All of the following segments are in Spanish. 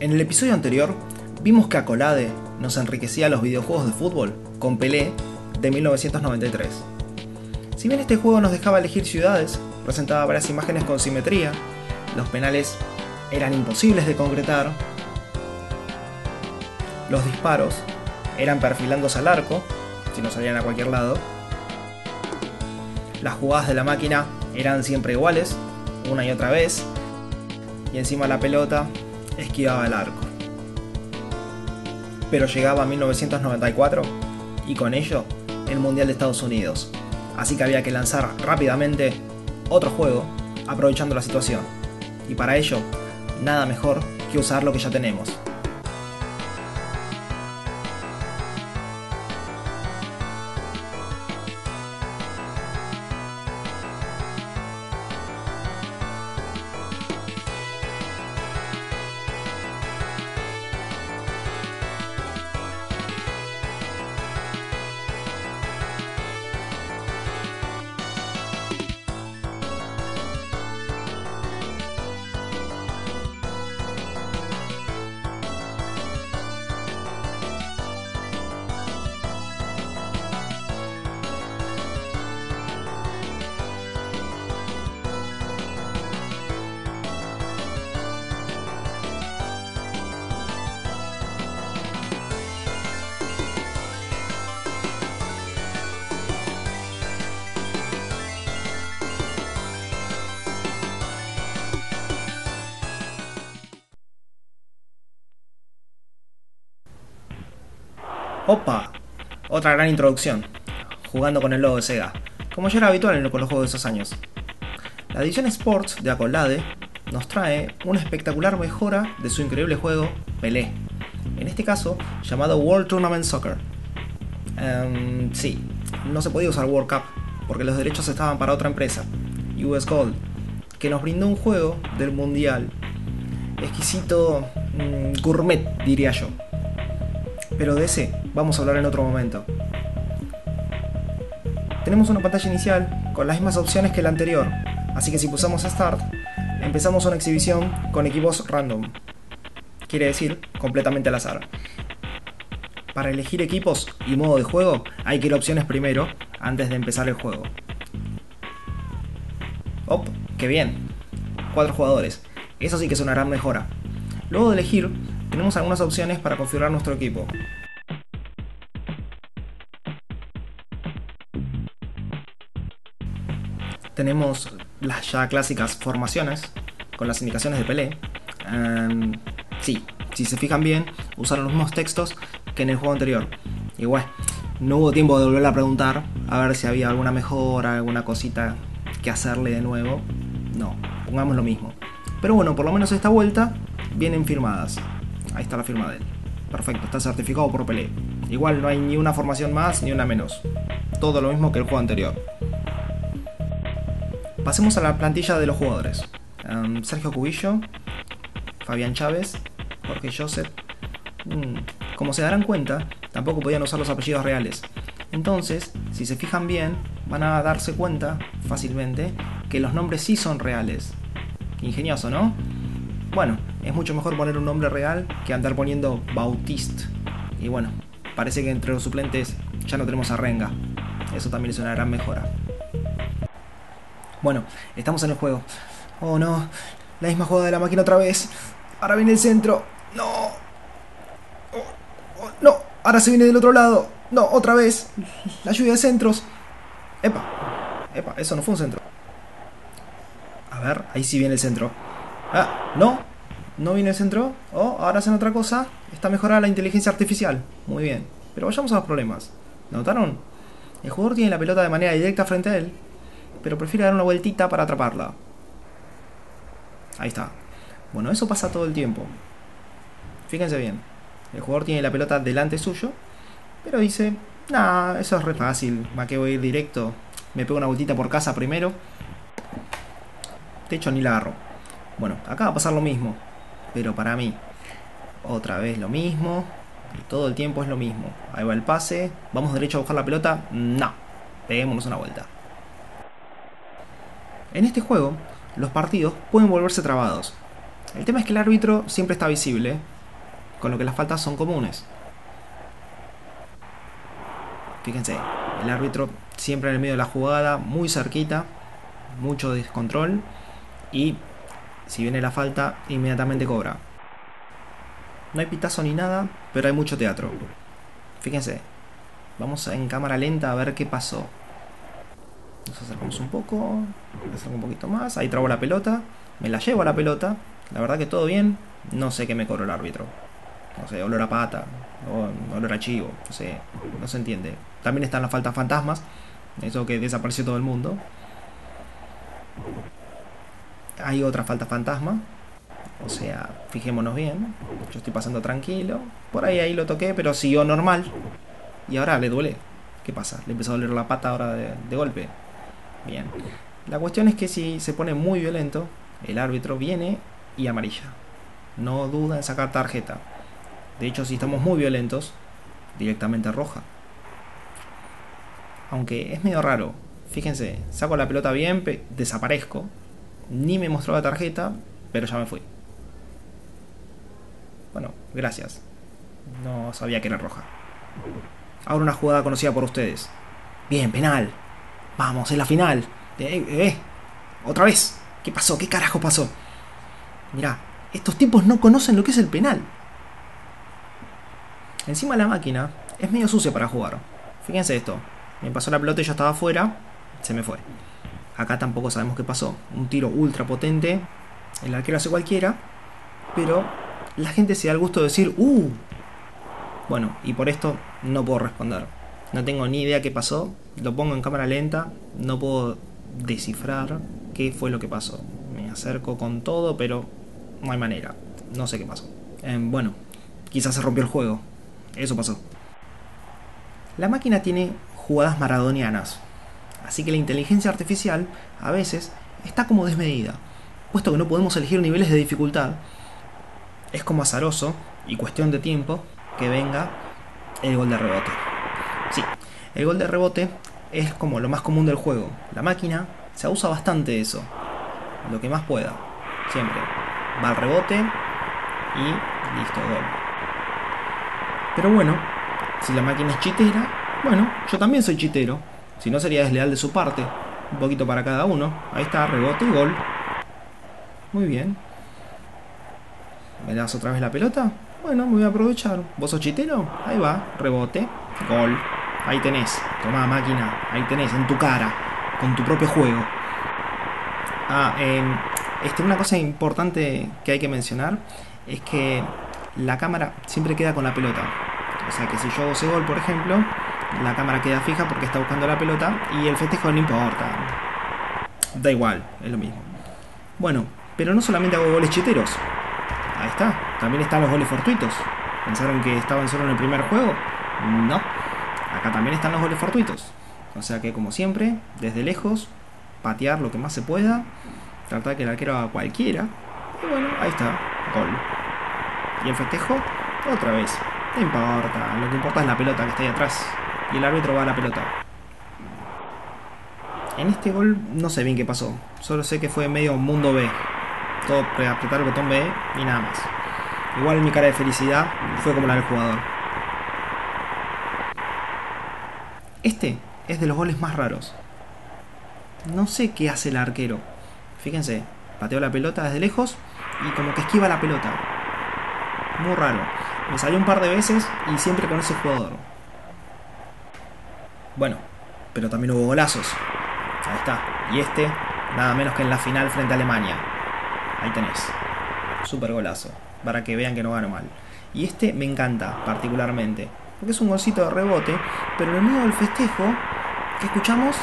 En el episodio anterior vimos que Acolade nos enriquecía los videojuegos de fútbol con Pelé de 1993. Si bien este juego nos dejaba elegir ciudades, presentaba varias imágenes con simetría, los penales eran imposibles de concretar, los disparos eran perfilándose al arco, si no salían a cualquier lado, las jugadas de la máquina eran siempre iguales, una y otra vez, y encima la pelota esquivaba el arco. Pero llegaba 1994 y con ello el Mundial de Estados Unidos, así que había que lanzar rápidamente otro juego aprovechando la situación, y para ello nada mejor que usar lo que ya tenemos. ¡Opa! Otra gran introducción, jugando con el logo de SEGA, como ya era habitual con los juegos de esos años. La edición Sports de Acolade nos trae una espectacular mejora de su increíble juego Pelé, en este caso llamado World Tournament Soccer. Sí, no se podía usar World Cup, porque los derechos estaban para otra empresa, US Gold, que nos brindó un juego del mundial exquisito, gourmet diría yo. Pero de ese vamos a hablar en otro momento. Tenemos una pantalla inicial con las mismas opciones que la anterior, así que si pulsamos a Start, empezamos una exhibición con equipos random, quiere decir completamente al azar. Para elegir equipos y modo de juego hay que ir a opciones primero, antes de empezar el juego. ¡Oh! ¡Qué bien! 4 jugadores, eso sí que es una gran mejora. Luego de elegir, tenemos algunas opciones para configurar nuestro equipo. Tenemos las ya clásicas formaciones, con las indicaciones de Pelé. Sí, si se fijan bien, usaron los mismos textos que en el juego anterior. Igual, no hubo tiempo de volver a preguntar, a ver si había alguna mejora, alguna cosita que hacerle de nuevo. No, pongamos lo mismo. Pero bueno, por lo menos esta vuelta vienen firmadas. Ahí está la firma de él. Perfecto, está certificado por Pelé. Igual no hay ni una formación más ni una menos. Todo lo mismo que el juego anterior. Pasemos a la plantilla de los jugadores. Sergio Cubillo, Fabián Chávez, Jorge Joseph. Como se darán cuenta, tampoco podían usar los apellidos reales. Entonces, si se fijan bien, van a darse cuenta fácilmente que los nombres sí son reales. Qué ingenioso, ¿no? Bueno, es mucho mejor poner un nombre real que andar poniendo Bautist. Y bueno, parece que entre los suplentes ya no tenemos a Renga. Eso también es una gran mejora. Bueno, estamos en el juego. Oh no, la misma jugada de la máquina otra vez. Ahora viene el centro. No. Oh, no, ahora se viene del otro lado. No, otra vez. La lluvia de centros. Epa, epa, eso no fue un centro. A ver, ahí sí viene el centro. Ah, no, no viene el centro. Oh, ahora hacen otra cosa. Está mejorada la inteligencia artificial. Muy bien, pero vayamos a los problemas. ¿Notaron? El jugador tiene la pelota de manera directa frente a él, pero prefiere dar una vueltita para atraparla. Ahí está. Bueno, eso pasa todo el tiempo. Fíjense bien. El jugador tiene la pelota delante suyo, pero dice, nah, eso es re fácil, va que voy a ir directo. Me pego una vueltita por casa primero. De hecho, ni la agarro. Bueno, acá va a pasar lo mismo, pero para mí. Otra vez lo mismo. Y todo el tiempo es lo mismo. Ahí va el pase. ¿Vamos derecho a buscar la pelota? No. Peguémonos una vuelta. En este juego, los partidos pueden volverse trabados. El tema es que el árbitro siempre está visible, con lo que las faltas son comunes. Fíjense, el árbitro siempre en el medio de la jugada, muy cerquita, mucho descontrol, y si viene la falta, inmediatamente cobra. No hay pitazo ni nada, pero hay mucho teatro. Fíjense, vamos en cámara lenta a ver qué pasó. Nos acercamos un poco, nos acercamos un poquito más, ahí trabo la pelota, me la llevo a la pelota, la verdad que todo bien, no sé qué me cobró el árbitro. No sé, olor a pata, olor a chivo, no sé, no se entiende. También están las faltas fantasmas, eso que desapareció todo el mundo. Hay otra falta fantasma, o sea, fijémonos bien, yo estoy pasando tranquilo, por ahí lo toqué, pero siguió normal, y ahora le duele. ¿Qué pasa? Le empezó a doler la pata ahora de golpe. Bien, la cuestión es que si se pone muy violento, el árbitro viene y amarilla, no duda en sacar tarjeta. De hecho, si estamos muy violentos, directamente roja. Aunque es medio raro, fíjense, saco la pelota bien, desaparezco, ni me mostró la tarjeta, pero ya me fui. Bueno, gracias. No sabía que era roja. Ahora una jugada conocida por ustedes. Bien, penal. Vamos, es la final. Otra vez. ¿Qué pasó? ¿Qué carajo pasó? Mirá, estos tipos no conocen lo que es el penal. Encima la máquina es medio sucia para jugar. Fíjense esto. Me pasó la pelota y yo estaba afuera. Se me fue. Acá tampoco sabemos qué pasó. Un tiro ultra potente. El arquero hace cualquiera. Pero la gente se da el gusto de decir ¡uh! Bueno, y por esto no puedo responder. No tengo ni idea qué pasó. Lo pongo en cámara lenta. No puedo descifrar qué fue lo que pasó. Me acerco con todo, pero no hay manera. No sé qué pasó. Bueno, quizás se rompió el juego. Eso pasó. La máquina tiene jugadas maradonianas. Así que la inteligencia artificial a veces está como desmedida. Puesto que no podemos elegir niveles de dificultad, es como azaroso y cuestión de tiempo que venga el gol de rebote. Sí, el gol de rebote es como lo más común del juego. La máquina se usa bastante eso. Lo que más pueda. Siempre. Va al rebote y listo, gol. Pero bueno, si la máquina es chitera, bueno, yo también soy chitero. Si no, sería desleal de su parte. Un poquito para cada uno. Ahí está, rebote y gol. Muy bien. ¿Me das otra vez la pelota? Bueno, me voy a aprovechar. ¿Vos sos chitero? Ahí va, rebote, gol. Ahí tenés, tomá máquina. Ahí tenés, en tu cara, con tu propio juego. Una cosa importante que hay que mencionar es que la cámara siempre queda con la pelota. O sea que si yo hago ese gol, por ejemplo, la cámara queda fija porque está buscando la pelota. Y el festejo no importa. Da igual, es lo mismo. Bueno, pero no solamente hago goles chiteros. Ahí está, también están los goles fortuitos. ¿Pensaron que estaban solo en el primer juego? No, acá también están los goles fortuitos. O sea que, como siempre, desde lejos, patear lo que más se pueda, tratar que el arquero haga cualquiera. Y bueno, ahí está, gol. Y el festejo, otra vez, no importa, lo que importa es la pelota que está ahí atrás. Y el árbitro va a la pelota. En este gol no sé bien qué pasó, solo sé que fue medio mundo B. Todo apretar el botón B y nada más. Igual mi cara de felicidad fue como la del jugador. Este es de los goles más raros. No sé qué hace el arquero. Fíjense, pateó la pelota desde lejos y como que esquiva la pelota. Muy raro. Me salió un par de veces y siempre con ese jugador. Bueno, pero también hubo golazos. Ahí está. Y este, nada menos que en la final frente a Alemania. Ahí tenés, super golazo, para que vean que no gano mal. Y este me encanta particularmente, porque es un golcito de rebote, pero en el medio del festejo, ¿qué escuchamos?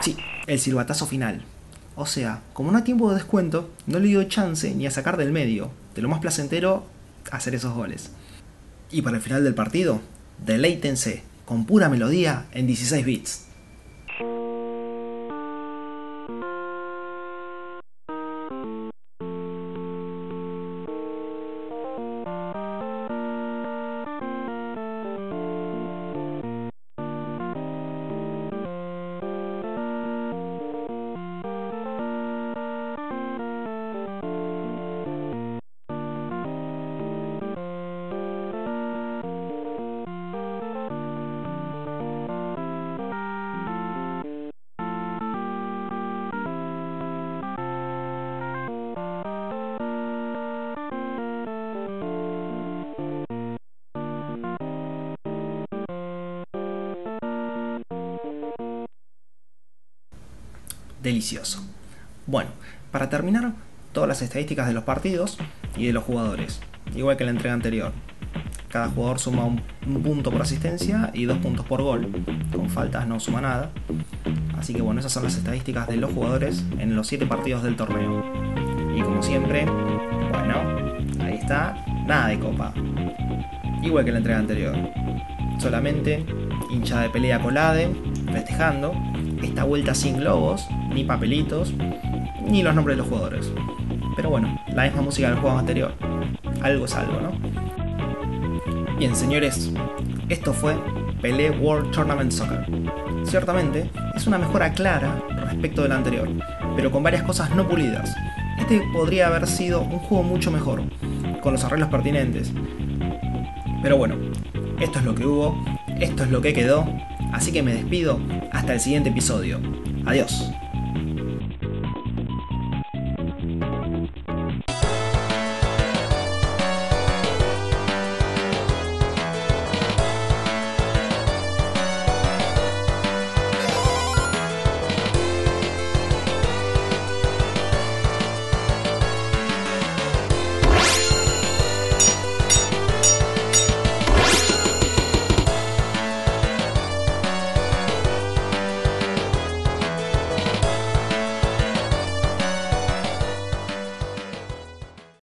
Sí, el silbatazo final. O sea, como no hay tiempo de descuento, no le dio chance ni a sacar del medio. De lo más placentero, hacer esos goles. Y para el final del partido, deleítense con pura melodía en 16 bits. delicioso. Bueno, para terminar, todas las estadísticas de los partidos y de los jugadores, igual que en la entrega anterior. Cada jugador suma un punto por asistencia y 2 puntos por gol. Con faltas no suma nada. Así que bueno, esas son las estadísticas de los jugadores en los 7 partidos del torneo. Y como siempre, bueno, ahí está, nada de copa. Igual que en la entrega anterior. Solamente hinchada de Pelé Acolade, festejando. Esta vuelta sin globos, ni papelitos, ni los nombres de los jugadores. Pero bueno, la misma música del juego anterior. Algo es algo, ¿no? Bien, señores, esto fue Pelé World Tournament Soccer. Ciertamente, es una mejora clara respecto de la anterior, pero con varias cosas no pulidas. Este podría haber sido un juego mucho mejor, con los arreglos pertinentes. Pero bueno, esto es lo que hubo, esto es lo que quedó, así que me despido hasta el siguiente episodio. Adiós.